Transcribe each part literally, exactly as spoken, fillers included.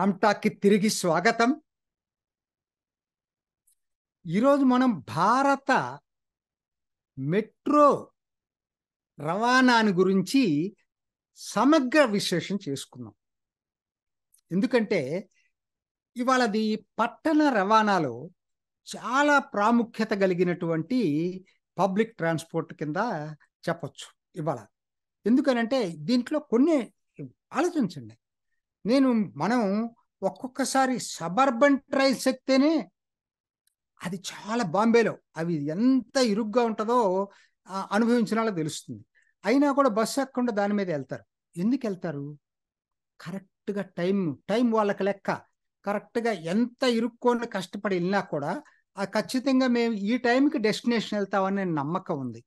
రామ్టాక్కి తిరిగి స్వాగతం. ఈరోజు మనం భారత మెట్రో రవాణాను గురించి సమగ్ర విశ్లేషణ చేసుకున్నాం. ఎందుకంటే ఇవాళది పట్టణ రవాణాలో చాలా ప్రాముఖ్యత కలిగినటువంటి పబ్లిక్ ట్రాన్స్పోర్ట్ కింద చెప్పచ్చు ఇవాళ. ఎందుకనంటే దీంట్లో కొన్ని ఆలోచించండి. నేను మనం ఒక్కొక్కసారి సబర్బన్ ట్రైన్స్ ఎక్కితేనే అది చాలా బాంబేలో అవి ఎంత ఇరుగ్గా ఉంటుందో అనుభవించిన వాళ్ళకి తెలుస్తుంది. అయినా కూడా బస్సు ఎక్కకుండా దాని మీద వెళ్తారు. ఎందుకు వెళ్తారు? కరెక్ట్గా టైం టైం వాళ్ళకి లెక్క. కరెక్ట్గా ఎంత ఇరుక్కొని కష్టపడి వెళ్ళినా కూడా ఖచ్చితంగా మేము ఈ టైంకి డెస్టినేషన్ వెళ్తామనే నమ్మకం ఉంది.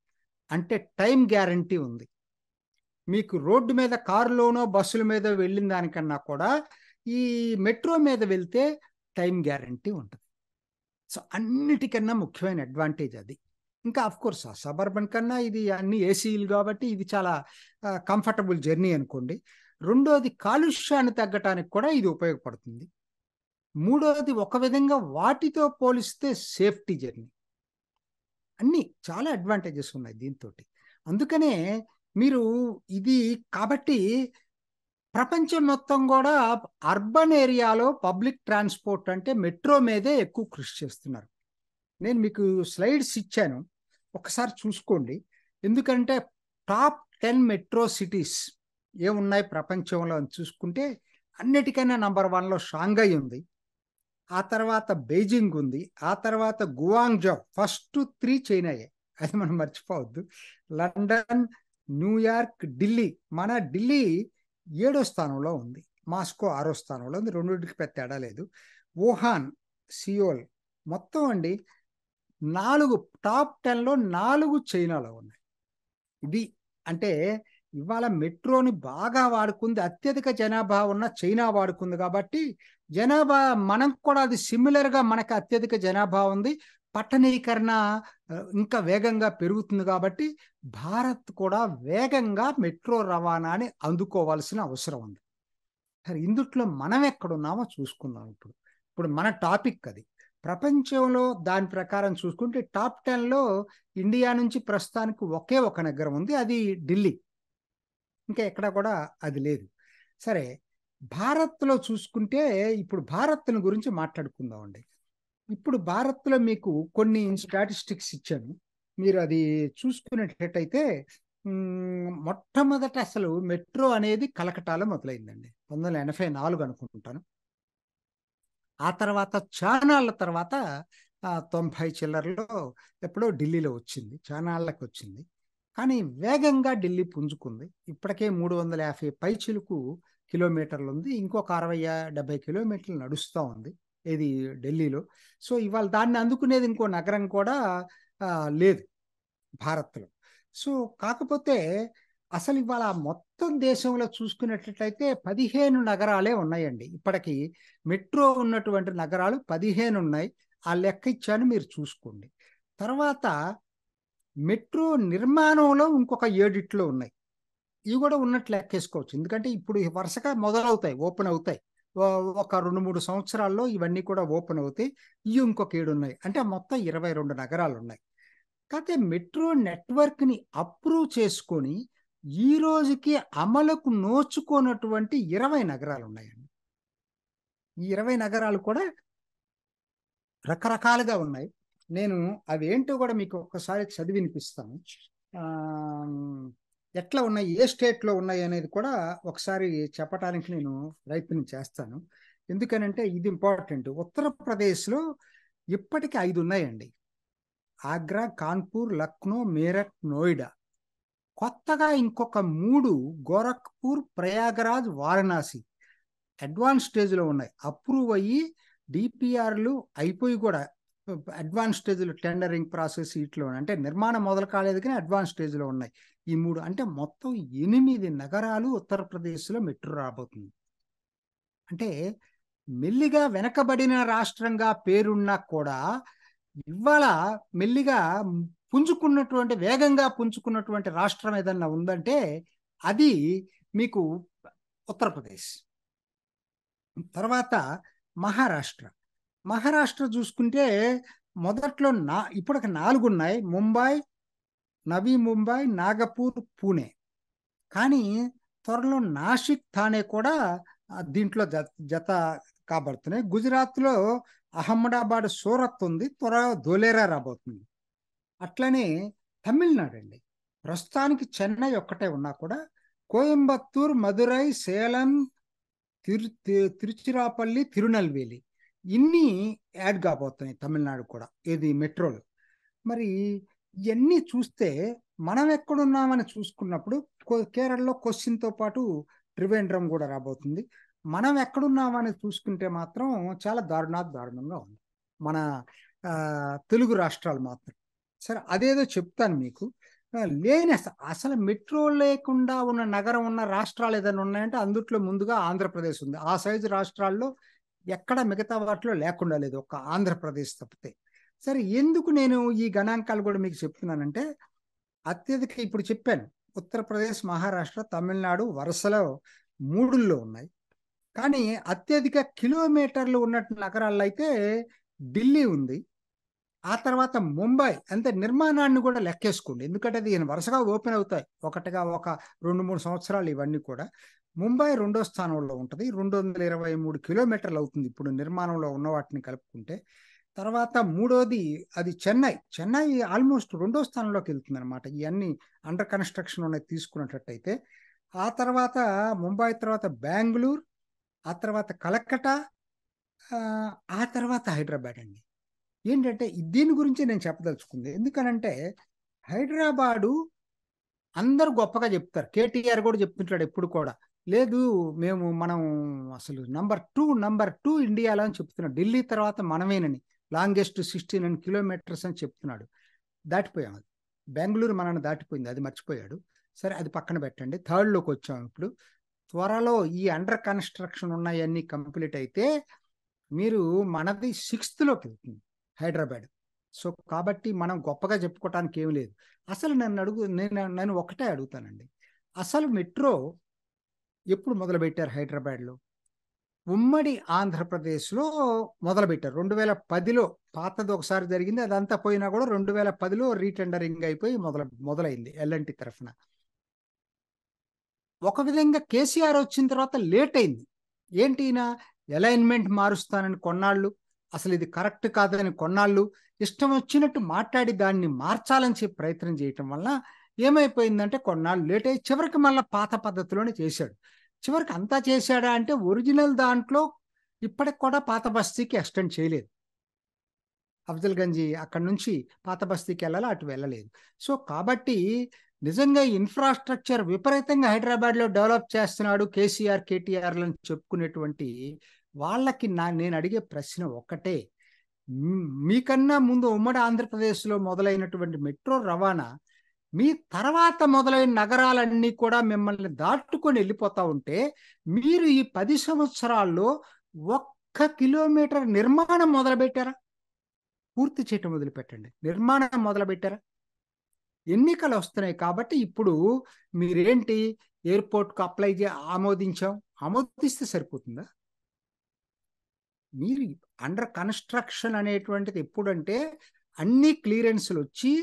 అంటే టైం గ్యారంటీ ఉంది. మీకు రోడ్డు మీద కారులోనో బస్సుల మీద వెళ్ళిన దానికన్నా కూడా ఈ మెట్రో మీద వెళ్తే టైం గ్యారంటీ ఉంటుంది. సో అన్నిటికన్నా ముఖ్యమైన అడ్వాంటేజ్ అది. ఇంకా అఫ్కోర్స్ ఆ సబర్బన్ కన్నా ఇది అన్ని ఏసీలు కాబట్టి ఇది చాలా కంఫర్టబుల్ జర్నీ అనుకోండి. రెండోది కాలుష్యాన్ని తగ్గటానికి కూడా ఇది ఉపయోగపడుతుంది. మూడోది ఒక విధంగా వాటితో పోలిస్తే సేఫ్టీ జర్నీ. అన్నీ చాలా అడ్వాంటేజెస్ ఉన్నాయి దీంతో. అందుకనే మీరు ఇది కాబట్టి ప్రపంచం మొత్తం కూడా అర్బన్ ఏరియాలో పబ్లిక్ ట్రాన్స్పోర్ట్ అంటే మెట్రో మీదే ఎక్కువ కృషి చేస్తున్నారు. నేను మీకు స్లైడ్స్ ఇచ్చాను, ఒకసారి చూసుకోండి. ఎందుకంటే టాప్ టెన్ మెట్రో సిటీస్ ఏమున్నాయి ప్రపంచంలో అని చూసుకుంటే అన్నిటికైనా నంబర్ వన్లో షాంఘై ఉంది, ఆ తర్వాత బెయిజింగ్ ఉంది, ఆ తర్వాత గువాంగ్జౌ. ఫస్ట్ త్రీ చైనాయే, అది మనం మర్చిపోవద్దు. London, New York, Delhi. మన ఢిల్లీ ఏడో స్థానంలో ఉంది, మాస్కో ఆరో స్థానంలో ఉంది. రెండింటికి పెద్ద తేడా లేదు. Wuhan, Seoul. మొత్తం అండి నాలుగు టాప్ టెన్లో నాలుగు చైనాలో ఉన్నాయి. ఇది అంటే ఇవాళ మెట్రోని బాగా వాడుకుంది. అత్యధిక జనాభా ఉన్న చైనా వాడుకుంది కాబట్టి జనాభా మనం కూడా అది సిమిలర్గా మనకు అత్యధిక జనాభా ఉంది. పట్టణీకరణ ఇంకా వేగంగా పెరుగుతుంది కాబట్టి భారత్ కూడా వేగంగా మెట్రో రవాణాని అందుకోవాల్సిన అవసరం ఉంది. సరే, ఇందుట్లో మనం ఎక్కడున్నామో చూసుకుందాం. ఇప్పుడు ఇప్పుడు మన టాపిక్ అది. ప్రపంచంలో దాని ప్రకారం చూసుకుంటే టాప్ టెన్లో ఇండియా నుంచి ప్రస్తుతానికి ఒకే ఒక నగరం ఉంది, అది ఢిల్లీ. ఇంకా ఎక్కడ కూడా అది లేదు. సరే, భారత్లో చూసుకుంటే ఇప్పుడు భారత్ను గురించి మాట్లాడుకుందాం అండి. ఇప్పుడు భారత్లో మీకు కొన్ని స్టాటిస్టిక్స్ ఇచ్చాను, మీరు అది చూసుకునేటట్టయితే మొట్టమొదట అసలు మెట్రో అనేది కలకటాలో మొదలైందండి, పంతొమ్మిది వందల ఎనభై నాలుగు అనుకుంటాను. ఆ తర్వాత చానాళ్ళ తర్వాత తొంభై చిల్లరలో ఎప్పుడో ఢిల్లీలో వచ్చింది, చానాళ్ళకి వచ్చింది. కానీ వేగంగా ఢిల్లీ పుంజుకుంది. ఇప్పటికే మూడు వందల యాభై పైచిలుకు కిలోమీటర్లు ఉంది, ఇంకొక అరవై డెబ్బై కిలోమీటర్లు నడుస్తూ ఉంది ఇది ఢిల్లీలో. సో ఇవాళ దాన్ని అందుకునేది ఇంకో నగరం కూడా లేదు భారత్లో. సో కాకపోతే అసలు ఇవాళ మొత్తం దేశంలో చూసుకున్నట్లయితే పదిహేను నగరాలే ఉన్నాయండి. ఇప్పటికీ మెట్రో ఉన్నటువంటి నగరాలు పదిహేను ఉన్నాయి. ఆ లెక్క ఇచ్చాను, మీరు చూసుకోండి. తర్వాత మెట్రో నిర్మాణంలో ఇంకొక ఏడిట్లో ఉన్నాయి. ఇవి కూడా ఉన్నట్టు లెక్కేసుకోవచ్చు. ఎందుకంటే ఇప్పుడు వరుసగా మొదలవుతాయి, ఓపెన్ అవుతాయి. ఒక రెండు మూడు సంవత్సరాల్లో ఇవన్నీ కూడా ఓపెన్ అవుతాయి. ఇవి ఇంకొక ఏడు ఉన్నాయి, అంటే మొత్తం ఇరవై రెండు నగరాలు ఉన్నాయి. కాకపోతే మెట్రో నెట్వర్క్ని అప్రూవ్ చేసుకొని ఈ రోజుకి అమలుకు నోచుకోనటువంటి ఇరవై నగరాలు ఉన్నాయండి. ఈ ఇరవై నగరాలు కూడా రకరకాలుగా ఉన్నాయి. నేను అవి ఏంటో కూడా మీకు ఒక్కసారి చదివి వినిపిస్తాను, ఎట్లా ఉన్నాయి, ఏ స్టేట్లో ఉన్నాయి అనేది కూడా ఒకసారి చెప్పడానికి నేను ప్రయత్నం చేస్తాను. ఎందుకనంటే ఇది ఇంపార్టెంట్. ఉత్తరప్రదేశ్లో ఇప్పటికీ ఐదు ఉన్నాయండి: ఆగ్రా, కాన్పూర్, లక్నో, మీరట్, నోయిడా. కొత్తగా ఇంకొక మూడు గోరఖ్పూర్, ప్రయాగరాజ్, వారణాసి అడ్వాన్స్ స్టేజ్లో ఉన్నాయి. అప్రూవ్ అయ్యి డిపిఆర్లు అయిపోయి కూడా అడ్వాన్స్ స్టేజ్లో, టెండరింగ్ ప్రాసెస్ వీటిలో, అంటే నిర్మాణం మొదలు కాలేదు కానీ అడ్వాన్స్ స్టేజ్లో ఉన్నాయి ఈ మూడు. అంటే మొత్తం ఎనిమిది నగరాలు ఉత్తరప్రదేశ్లో మెట్రో రాబోతుంది. అంటే మెల్లిగా వెనకబడిన రాష్ట్రంగా పేరున్నా కూడా ఇవాళ మెల్లిగా పుంజుకున్నటువంటి, వేగంగా పుంజుకున్నటువంటి రాష్ట్రం ఏదన్నా ఉందంటే అది మీకు ఉత్తరప్రదేశ్. తర్వాత మహారాష్ట్ర మహారాష్ట్ర చూసుకుంటే మొదట్లో నా ఇప్పటికి నాలుగు ఉన్నాయి, ముంబై, నవీ ముంబై, నాగపూర్, పూణే. కానీ త్వరలో నాసిక్, థానే కూడా దీంట్లో జత జత కాబడుతున్నాయి. గుజరాత్లో అహ్మదాబాద్, సూరత్ ఉంది, త్వరలో ధోలేరా రాబోతుంది. అట్లనే తమిళనాడు అండి, ప్రస్తుతానికి చెన్నై ఒక్కటే ఉన్నా కూడా కోయంబత్తూర్, మధురై, సేలం, తిరు తిరుచిరాపల్లి, తిరునల్వేలి ఇన్ని యాడ్ కాబోతున్నాయి తమిళనాడు కూడా, ఏది మెట్రోలు. మరి ఇవన్నీ చూస్తే మనం ఎక్కడున్నామని చూసుకున్నప్పుడు కేరళలో కొచ్చిన్తో పాటు త్రివేంద్రం కూడా రాబోతుంది. మనం ఎక్కడున్నామని చూసుకుంటే మాత్రం చాలా దారుణా దారుణంగా ఉంది మన తెలుగు రాష్ట్రాలు మాత్రం. సరే అదేదో చెప్తాను మీకు. లేని అసలు మెట్రో లేకుండా ఉన్న నగరం ఉన్న రాష్ట్రాలు ఏదైనా ఉన్నాయంటే అందుట్లో ముందుగా ఆంధ్రప్రదేశ్ ఉంది. ఆ సైజు రాష్ట్రాల్లో ఎక్కడ మిగతా వాటిలో లేకుండా లేదు, ఒక్క ఆంధ్రప్రదేశ్ తప్పితే. సరే ఎందుకు నేను ఈ గణాంకాలు కూడా మీకు చెప్తున్నానంటే అత్యధిక ఇప్పుడు చెప్పాను ఉత్తరప్రదేశ్, మహారాష్ట్ర, తమిళనాడు వరుసలో మూడుల్లో ఉన్నాయి. కానీ అత్యధిక కిలోమీటర్లు ఉన్నట్టు నగరాల్లో అయితే ఢిల్లీ ఉంది, ఆ తర్వాత ముంబై. అంతే నిర్మాణాన్ని కూడా లెక్కేసుకోండి, ఎందుకంటే అది వరుసగా ఓపెన్ అవుతాయి ఒకటిగా ఒక రెండు మూడు సంవత్సరాలు. ఇవన్నీ కూడా ముంబై రెండో స్థానంలో ఉంటుంది, రెండు వందల ఇరవై మూడు కిలోమీటర్లు అవుతుంది ఇప్పుడు నిర్మాణంలో ఉన్న వాటిని కలుపుకుంటే. తర్వాత మూడోది అది చెన్నై. చెన్నై ఆల్మోస్ట్ రెండో స్థానంలోకి వెళ్తుంది అనమాట, ఇవన్నీ అండర్ కన్స్ట్రక్షన్ ఉన్నాయి తీసుకున్నట్టయితే. ఆ తర్వాత ముంబై తర్వాత బెంగళూరు, ఆ తర్వాత కలకట్టా, ఆ తర్వాత హైదరాబాద్ అండి. ఏంటంటే దీని గురించి నేను చెప్పదలుచుకుంది ఎందుకనంటే హైదరాబాదు అందరూ గొప్పగా చెప్తారు, కేటీఆర్ కూడా చెప్తుంటాడు ఎప్పుడు కూడా, లేదు మేము మనం అసలు నంబర్ టూ నంబర్ టూ ఇండియాలో అని చెప్తున్నాడు. ఢిల్లీ తర్వాత మనమేనని లాంగెస్ట్ సిక్స్టీన్ నైన్ కిలోమీటర్స్ అని చెప్తున్నాడు, దాటిపోయాం. అది బెంగళూరు మనల్ని దాటిపోయింది, అది మర్చిపోయాడు. సరే అది పక్కన పెట్టండి, థర్డ్లోకి వచ్చాం ఇప్పుడు. త్వరలో ఈ అండర్ కన్స్ట్రక్షన్ ఉన్నాయన్నీ కంప్లీట్ అయితే మీరు మనది సిక్స్త్లోకి వెళ్తుంది హైదరాబాద్. సో కాబట్టి మనం గొప్పగా చెప్పుకోవటానికి ఏమి లేదు. అసలు నన్ను అడుగు నేను నేను ఒకటే అడుగుతానండి, అసలు మెట్రో ఎప్పుడు మొదలుపెట్టారు హైదరాబాద్లో? ఉమ్మడి ఆంధ్రప్రదేశ్లో మొదలుపెట్టారు రెండు వేల పదిలో. పాతది ఒకసారి జరిగింది, అదంతా పోయినా కూడా రెండు వేల పదిలో రీటెండరింగ్ అయిపోయి మొదలు మొదలైంది ఎల్ అండ్ టీ తరఫున. ఒక విధంగా కేసీఆర్ వచ్చిన తర్వాత లేట్ అయింది. ఏంటి ఈయన అలైన్మెంట్ మారుస్తానని కొన్నాళ్ళు, అసలు ఇది కరెక్ట్ కాదని కొన్నాళ్ళు ఇష్టం వచ్చినట్టు మాట్లాడి దాన్ని మార్చాలని చెప్పి ప్రయత్నం చేయటం వల్ల ఏమైపోయిందంటే కొన్నాళ్ళు లేట్ అయ్యి చివరికి మళ్ళీ పాత పద్ధతిలోనే చేశాడు. చివరికి అంతా చేశాడా అంటే ఒరిజినల్ దాంట్లో ఇప్పటికి కూడా పాత బస్తీకి ఎక్స్టెండ్ చేయలేదు, అఫ్జల్ గంజి అక్కడి నుంచి పాత బస్తీకి వెళ్ళాలి, అటు వెళ్ళలేదు. సో కాబట్టి నిజంగా ఇన్ఫ్రాస్ట్రక్చర్ విపరీతంగా హైదరాబాద్లో డెవలప్ చేస్తున్నాడు కేసీఆర్, కేటీఆర్లను చెప్పుకునేటువంటి వాళ్ళకి నా నేను అడిగే ప్రశ్న ఒక్కటే, మీకన్నా ముందు ఉమ్మడి ఆంధ్రప్రదేశ్లో మొదలైనటువంటి మెట్రో రవాణా మీ తర్వాత మొదలైన నగరాలన్నీ కూడా మిమ్మల్ని దాటుకొని వెళ్ళిపోతూ ఉంటే మీరు ఈ పది సంవత్సరాల్లో ఒక్క కిలోమీటర్ నిర్మాణం మొదలుపెట్టారా? పూర్తి చేయటం మొదలుపెట్టండి, నిర్మాణం మొదలుపెట్టారా? ఎన్నికలు వస్తున్నాయి కాబట్టి ఇప్పుడు మీరేంటి ఎయిర్పోర్ట్కు అప్లై చే ఆమోదించాం, ఆమోదిస్తే సరిపోతుందా? మీరు అండర్ కన్స్ట్రక్షన్ అనేటువంటిది ఎప్పుడంటే అన్ని క్లియరెన్స్లు వచ్చి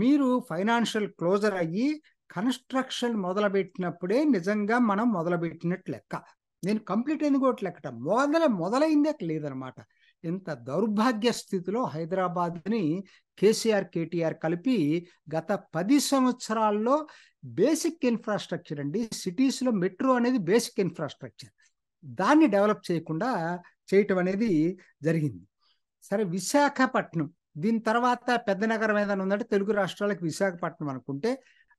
మీరు ఫైనాన్షియల్ క్లోజర్ అయ్యి కన్స్ట్రక్షన్ మొదలుపెట్టినప్పుడే నిజంగా మనం మొదలుపెట్టినట్టు లెక్క. నేను కంప్లీట్ అయింది కూడా లెక్కట, మొదల మొదలైందే లేదనమాట. ఇంత దౌర్భాగ్య స్థితిలో హైదరాబాద్ని కేసీఆర్, కేటీఆర్ కలిపి గత పది సంవత్సరాల్లో బేసిక్ ఇన్ఫ్రాస్ట్రక్చర్ అండి, సిటీస్లో మెట్రో అనేది బేసిక్ ఇన్ఫ్రాస్ట్రక్చర్, దాన్ని డెవలప్ చేయకుండా చేయటం అనేది జరిగింది. సరే విశాఖపట్నం దీని తర్వాత పెద్ద నగరం ఏదైనా ఉందంటే తెలుగు రాష్ట్రాలకు విశాఖపట్నం అనుకుంటే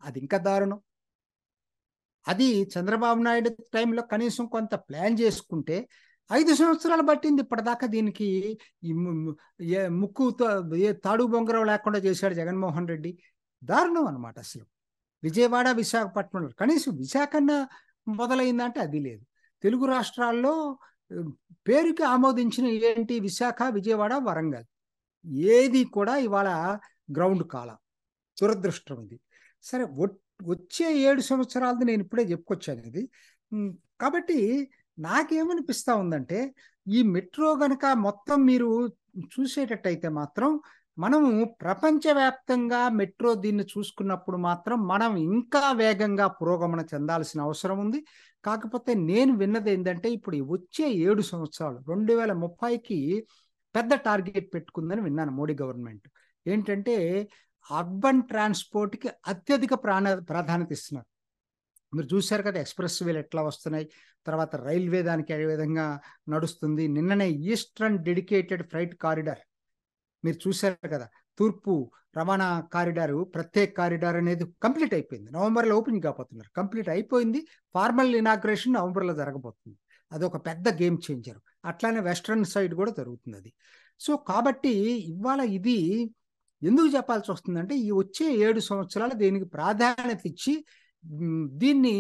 అది ఇంకా దారుణం. అది చంద్రబాబు నాయుడు టైంలో కనీసం కొంత ప్లాన్ చేసుకుంటే ఐదు సంవత్సరాలు పట్టింది ఇప్పటిదాకా దీనికి. ముక్కు తాడు బొంగరం లేకుండా చేశాడు జగన్మోహన్ రెడ్డి, దారుణం అనమాట. అసలు విజయవాడ, విశాఖపట్నం కనీసం విశాఖన్న మొదలైందంటే అది లేదు. తెలుగు రాష్ట్రాల్లో పేరుకి ఆమోదించిన ఏంటి విశాఖ, విజయవాడ, వరంగల్, ఏది కూడా ఇవాళ గ్రౌండ్ కాల, దురదృష్టం ఇది. సరే వచ్చే ఏడు సంవత్సరాలది నేను ఇప్పుడే చెప్పుకొచ్చాను ఇది. కాబట్టి నాకేమనిపిస్తా ఉందంటే ఈ మెట్రో గనక మొత్తం మీరు చూసేటట్టయితే మాత్రం మనము ప్రపంచవ్యాప్తంగా మెట్రో దీన్ని చూసుకున్నప్పుడు మాత్రం మనం ఇంకా వేగంగా పురోగమన చెందాల్సిన అవసరం ఉంది. కాకపోతే నేను విన్నది ఏంటంటే ఇప్పుడు వచ్చే ఏడు సంవత్సరాలు రెండు వేల ముప్పైకి పెద్ద టార్గెట్ పెట్టుకుందని విన్నాను మోడీ గవర్నమెంట్. ఏంటంటే అర్బన్ ట్రాన్స్పోర్ట్కి అత్యధిక ప్రాణ ప్రాధాన్యత ఇస్తున్నారు. మీరు చూశారు కదా ఎక్స్ప్రెస్ వేలు ఎట్లా వస్తున్నాయి, తర్వాత రైల్వే దానికి ఏ విధంగా నడుస్తుంది. నిన్ననే ఈస్టర్న్ డెడికేటెడ్ ఫ్రైట్ కారిడార్ మీరు చూశారు కదా, తూర్పు రవాణా కారిడారు ప్రత్యేక కారిడార్ అనేది కంప్లీట్ అయిపోయింది. నవంబర్లో ఓపెన్ కాబోతున్నారు, కంప్లీట్ అయిపోయింది. ఫార్మల్ ఇనాగ్రేషన్ నవంబర్లో జరగబోతుంది. అదొక పెద్ద గేమ్ చేంజర్. అట్లానే వెస్ట్రన్ సైడ్ కూడా జరుగుతుంది అది. సో కాబట్టి ఇవాళ ఇది ఎందుకు చెప్పాల్సి వస్తుందంటే ఈ వచ్చే ఏడు సంవత్సరాలు దీనికి ప్రాధాన్యత ఇచ్చి దీన్ని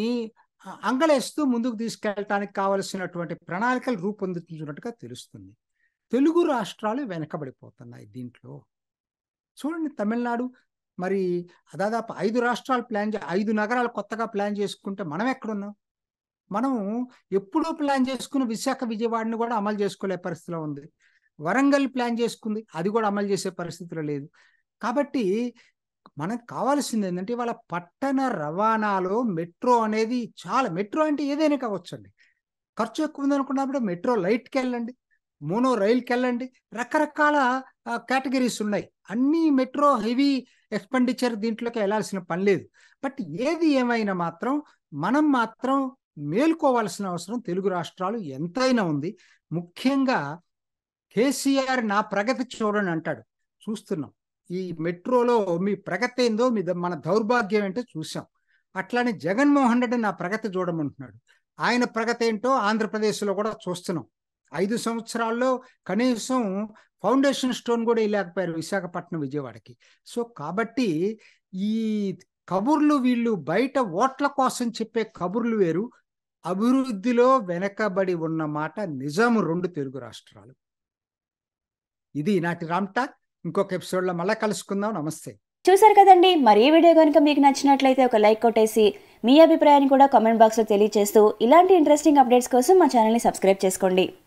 అంగలేస్తూ ముందుకు తీసుకెళ్ళటానికి కావలసినటువంటి ప్రణాళికలు రూపొందించినట్టుగా తెలుస్తుంది. తెలుగు రాష్ట్రాలు వెనకబడిపోతున్నాయి దీంట్లో. చూడండి తమిళనాడు మరి దాదాపు ఐదు రాష్ట్రాలు ప్లాన్ చే ఐదు నగరాలు కొత్తగా ప్లాన్ చేసుకుంటే మనం ఎక్కడున్నాం? మనం ఎప్పుడూ ప్లాన్ చేసుకుని విశాఖ విజయవాడని కూడా అమలు చేసుకోలే పరిస్థితిలో ఉంది. వరంగల్ ప్లాన్ చేసుకుంది, అది కూడా అమలు చేసే పరిస్థితిలో లేదు. కాబట్టి మనకు కావాల్సింది ఏంటంటే ఇవాళ పట్టణ రవాణాలో మెట్రో అనేది చాలా, మెట్రో అంటే ఏదైనా కావచ్చండి. ఖర్చు ఎక్కువ ఉందనుకున్నప్పుడు మెట్రో లైట్కి వెళ్ళండి, మోనో రైల్కి వెళ్ళండి, రకరకాల కేటగిరీస్ ఉన్నాయి. అన్నీ మెట్రో హెవీ ఎక్స్పెండిచర్ దీంట్లోకి వెళ్ళాల్సిన పని లేదు. బట్ ఏది ఏమైనా మాత్రం మనం మాత్రం మేల్కోవాల్సిన అవసరం తెలుగు రాష్ట్రాలు ఎంతైనా ఉంది. ముఖ్యంగా కేసీఆర్ నా ప్రగతి చూడండి అంటాడు, చూస్తున్నాం. ఈ మెట్రోలో మీ ప్రగతి ఏందో, మీ మన దౌర్భాగ్యం ఏంటో చూసాం. అట్లానే జగన్మోహన్ రెడ్డి నా ప్రగతి చూడమంటున్నాడు, ఆయన ప్రగతి ఏంటో ఆంధ్రప్రదేశ్లో కూడా చూస్తున్నాం. ఐదు సంవత్సరాల్లో కనీసం ఫౌండేషన్ స్టోన్ కూడా ఇలాకపోయారు విశాఖపట్నం విజయవాడకి. సో కాబట్టి ఈ కబుర్లు వీళ్ళు బయట ఓట్ల కోసం చెప్పే కబుర్లు వేరు, అభివృద్ధిలో వెనకబడి ఉన్నమాట నిజము రెండు తెలుగు రాష్ట్రాలు. ఇది ఈనాటి రామ్ టాక్. ఇంకొక ఎపిసోడ్లో మళ్ళీ కలుసుకుందాం. నమస్తే. చూసారు కదండి, మరి ఈ వీడియో కనుక మీకు నచ్చినట్లయితే ఒక లైక్ కొట్టేసి మీ అభిప్రాయాన్ని కూడా కామెంట్ బాక్స్లో తెలియజేస్తూ ఇలాంటి ఇంట్రెస్టింగ్ అప్డేట్స్ కోసం మా ఛానల్ని సబ్స్క్రైబ్ చేసుకోండి.